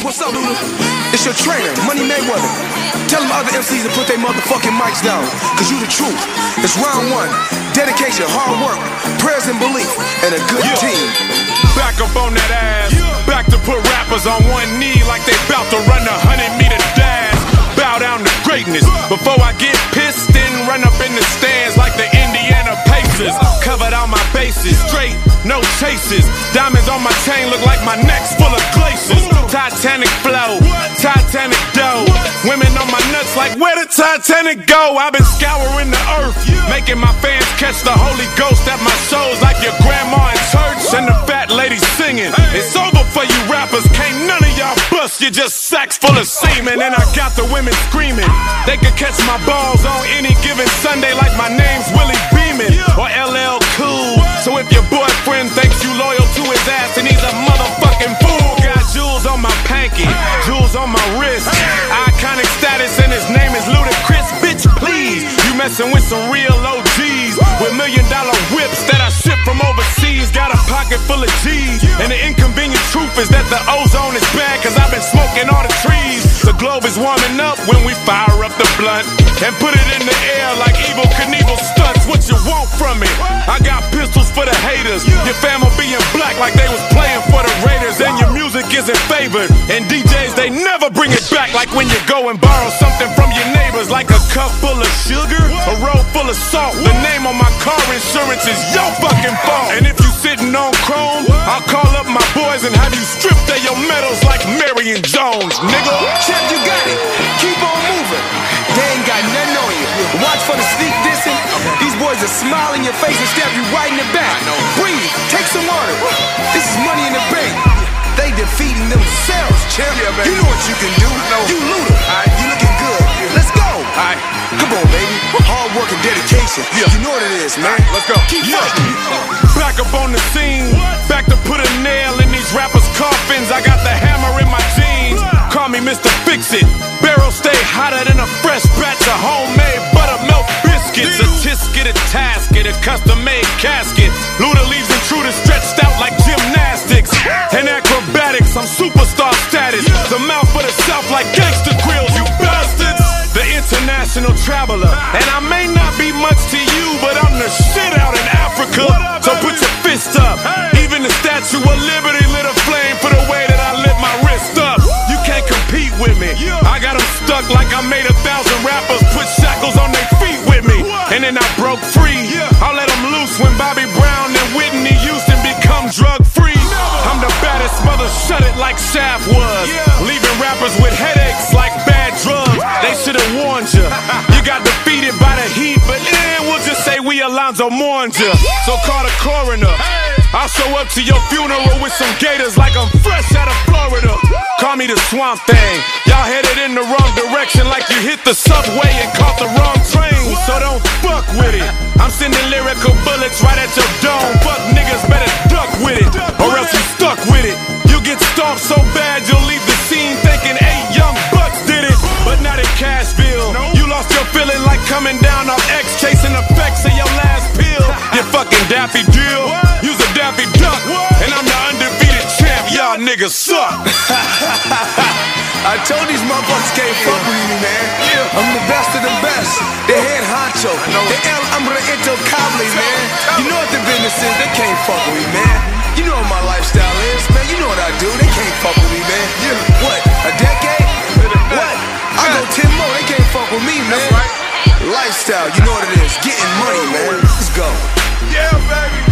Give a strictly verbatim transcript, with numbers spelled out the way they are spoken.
What's up, Luda? It's your trainer, Money Mayweather. Tell them other M Cs to put their motherfucking mics down, cause you the truth. It's round one, dedication, hard work, prayers and belief, and a good yeah. team. Back up on that ass, back to put rappers on one knee like they bout to run a hundred meter dash. Bow down to greatness before I get pissed and run up in the stands like the Indiana Pacers. Covered all my bases, straight, no chases. Diamonds on my chain look like my neck's full of glaciers. Titanic flow, Titanic dough. Women on my nuts like, where the Titanic go? I've been scouring the earth, making my fans catch the Holy Ghost at my shows like your grandma in church and the fat lady singing. It's over for you rappers, can't none of y'all bust. You're just sacks full of semen. And I got the women screaming. They could catch my balls on any given Sunday like my name's Willie Beeman or L L Cool. So if your boyfriend thinks you loyal to his ass and he's a motherfucking fool. Jewels on my pinky, jewels on my wrist. Iconic status and his name is Ludacris. Bitch, please, you messing with some real O Gs with million dollar whips that I ship from overseas. Got a pocket full of G's, and the inconvenient truth is that the ozone is bad, cause I've been smoking all the trees. The globe is warming up when we fire up the blunt and put it in the air like Evil Knievel stunts. What you want from me? I got pistols for the haters. Your family being black like they was playing for the Raiders. And your music isn't favored, and D Js they never bring it back, like when you go and borrow something from your neighbors, like a cup full of sugar, a roll full of salt. The name on my car insurance is your fucking fault. And if you sitting on chrome, I'll call up my boys and have you stripped of your medals like Marion Jones, nigga. Champ, you got it, keep on moving, they ain't got nothing on you. Watch for the sneak dissing, these boys are smiling your face and stab you right in the back. Breathe, take some water, this is money in the bank. They defeating themselves, champ. Yeah, you know what you can do. No. You Luda. Right. You looking good. Yeah. Let's go. All right. Come on, baby. Hard work and dedication. Yeah. You know what it is, man. Right. Let's go. Keep yeah. fighting. Back up on the scene. What? Back to put a nail in these rappers' coffins. I got the hammer in my jeans. What? Call me Mister Fix It. Barrel stay hotter than a fresh batch of homemade buttermilk biscuits. Dude. A tisk it, a task it, a custom-made casket. Luda leaves intruders stretched out like gymnastics. And that I'm superstar status, yeah. The mouth of the South like gangster grills, you bastards. The international traveler, and I may not be much to you, but I'm the shit out in Africa. Up, so put your fist up, hey. Even the Statue of Liberty lit a flame for the way that I lit my wrist up. You can't compete with me, I got them stuck like I made a thousand rappers put shackles on their feet with me. And then I broke free, I let them loose when Bobby Brown and Whitney Houston become drug free. Mother shut it like Shaft was, yeah. Leaving rappers with headaches like bad drugs. They should have warned you. You got defeated by the heat, but then we'll just say we Alonzo mourned you. So call the coroner. I'll show up to your funeral with some gators like I'm fresh out of Florida. Call me the Swamp Thing. Y'all headed in the wrong direction like you hit the subway and caught the wrong train. So don't fuck with it. I'm sending lyrical bullets right at your dome. Fuck niggas better duck with it, or else you stuck with it. You get stomped so bad you'll leave the scene thinking eight young bucks did it. But not in Cashville. You lost your feeling like coming down off X, chasing effects of your last pill. You fucking Daffy Dill. You's a Daffy Duck. And I'm the undefeated champ. Y'all niggas suck. I told these motherfuckers can't fuck with me, man. I'm the best of the best. The head honcho. The El Hombre Intocable, man. You know what the business is. They can't fuck with me, man. You know what my lifestyle is, man. You know what I do. They can't fuck with me, man. Yeah. What? A decade? What? I go ten more. They can't fuck with me, man. That's right. Lifestyle. You know what it is. Getting money, man. Let's go. Yeah, baby.